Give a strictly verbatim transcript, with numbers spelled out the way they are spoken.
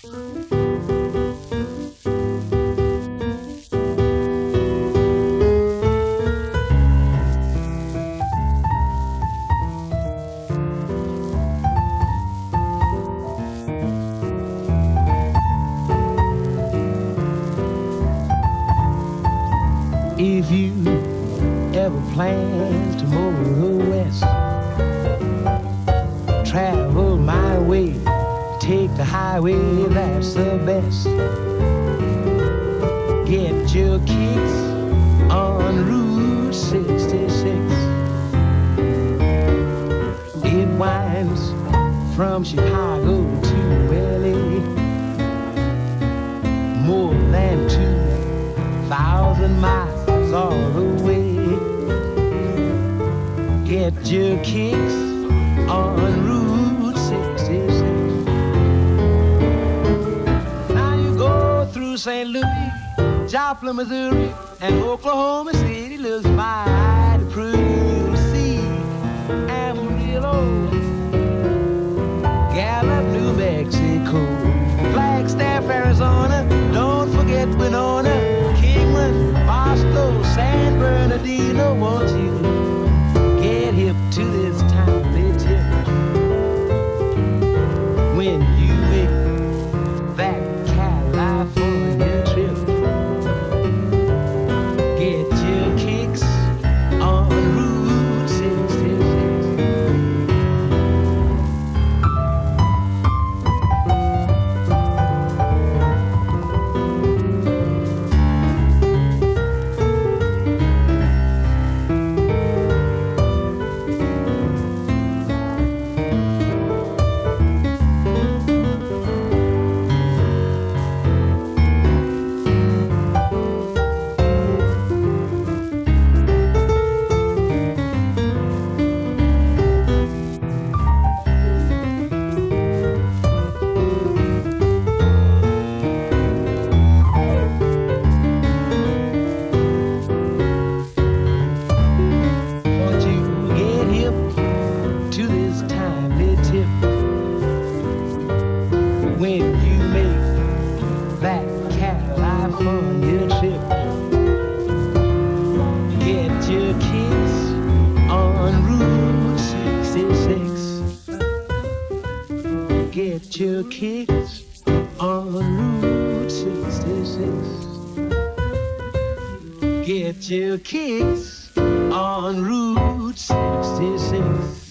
If you ever plan to move west, travel my way, take the highway, that's the best. Get your kicks on Route sixty-six. It winds from Chicago to L A, more than two thousand miles all the way. Get your kicks on Route sixty-six. Now you go through Saint Louis, Joplin, Missouri, and Oklahoma City looks mighty pretty to see. Amarillo, Gallup, New Mexico, Flagstaff, Arizona, don't forget Winona, Boston, San Bernardino. Won't you get hip to this timely tip? When you make that California trip, get your kicks on Route sixty-six. When you make that California trip, get your kicks on Route sixty-six. Get your kicks on Route sixty-six. Get your kicks on Route sixty-six.